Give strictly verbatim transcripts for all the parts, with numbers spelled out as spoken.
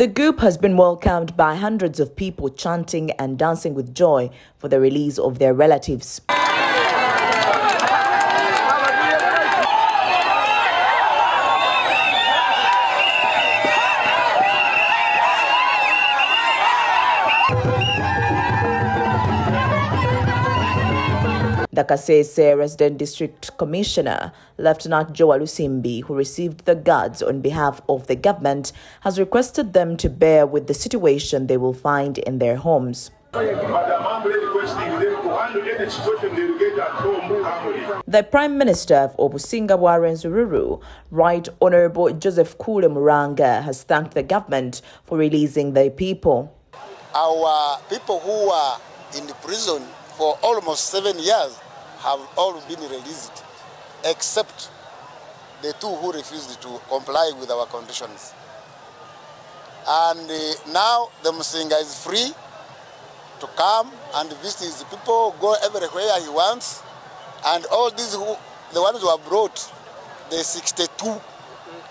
The group has been welcomed by hundreds of people chanting and dancing with joy for the release of their relatives. The Kasese Resident District Commissioner, Lieutenant Joe Alusimbi, who received the guards on behalf of the government, has requested them to bear with the situation they will find in their homes. The Prime Minister of Obusinga Rwenzururu, Right Honourable Joseph Kule Muranga, has thanked the government for releasing their people. Our people who are in the prison for almost seven years have all been released, except the two who refused to comply with our conditions. And uh, now the Omusinga is free to come and visit his people, go everywhere he wants. And all these, who, the ones who are brought, the sixty-two,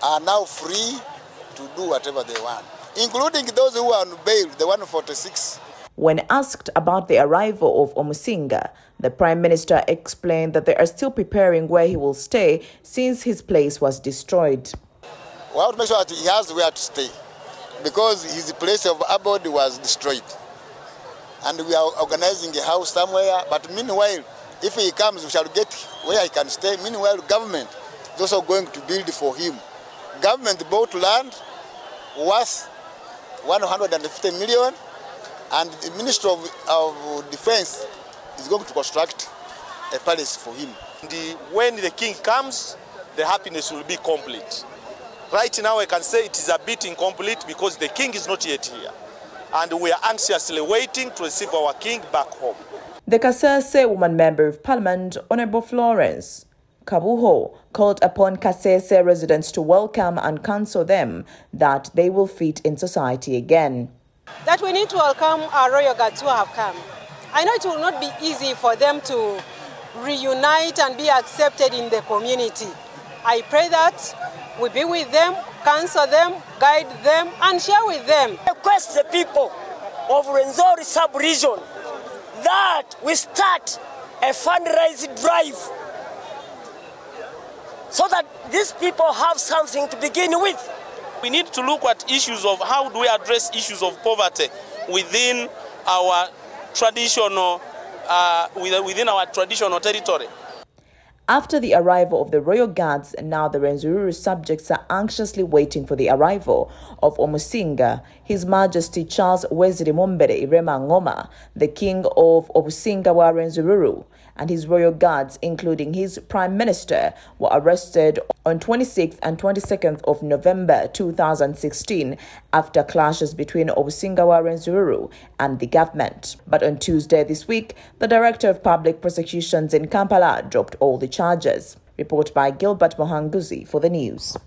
are now free to do whatever they want, including those who are on bail, the one forty-six. When asked about the arrival of Omusinga, the Prime Minister explained that they are still preparing where he will stay since his place was destroyed. We have to make sure that he has where to stay because his place of abode was destroyed. And we are organizing a house somewhere, but meanwhile, if he comes, we shall get where he can stay. Meanwhile, government is also going to build for him. Government bought land worth one hundred fifty million dollars. And the Minister of, of Defense is going to construct a palace for him. The, when the king comes, the happiness will be complete. Right now I can say it is a bit incomplete because the king is not yet here. And we are anxiously waiting to receive our king back home. The Kasese Woman Member of Parliament, Honourable Florence Kabuho, called upon Kasese residents to welcome and counsel them that they will fit in society again. That we need to welcome our royal guards who have come. I know it will not be easy for them to reunite and be accepted in the community. I pray that we be with them, counsel them, guide them, and share with them. I request the people of Renzori sub-region that we start a fundraising drive so that these people have something to begin with. We need to look at issues of how do we address issues of poverty within our traditional, uh, within our traditional territory. After the arrival of the royal guards, now the Renzururu subjects are anxiously waiting for the arrival of Omusinga, His Majesty Charles Wesley Mombere Irema Ngoma, the King of Obusinga wa Renzururu, and his royal guards, including his Prime Minister, were arrested on twenty-sixth and twenty-second of November two thousand sixteen after clashes between Obusinga wa Renzururu and the government. But on Tuesday this week, the Director of Public Prosecutions in Kampala dropped all the charges. Report by Gilbert Mohanguzi for the news.